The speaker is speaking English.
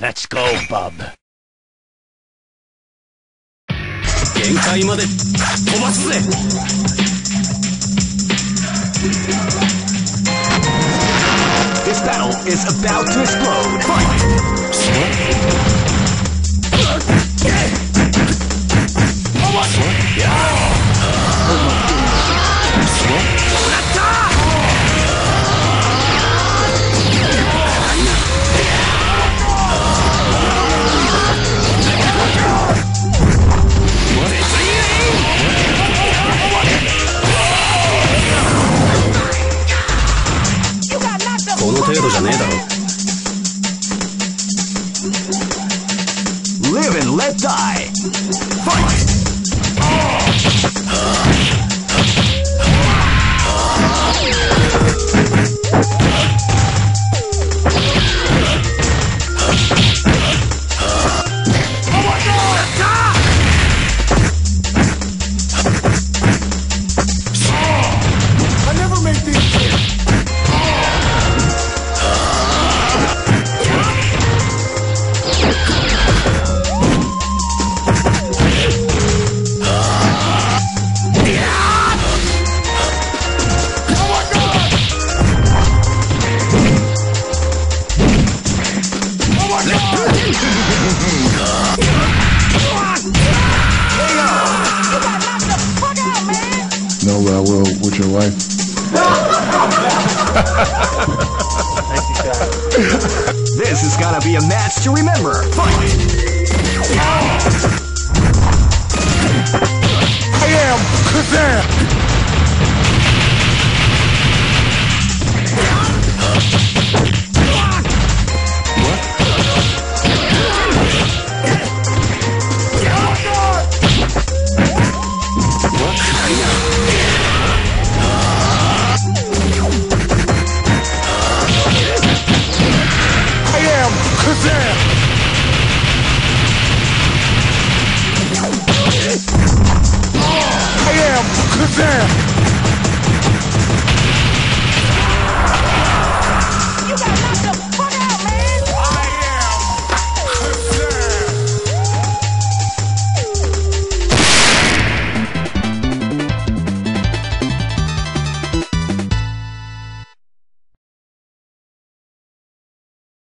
Let's go, bub. This battle is about to explode. Live and let die. Fight! I will with your wife. This is gonna be a match to remember. Fight! I am Kazam! I am Kazam!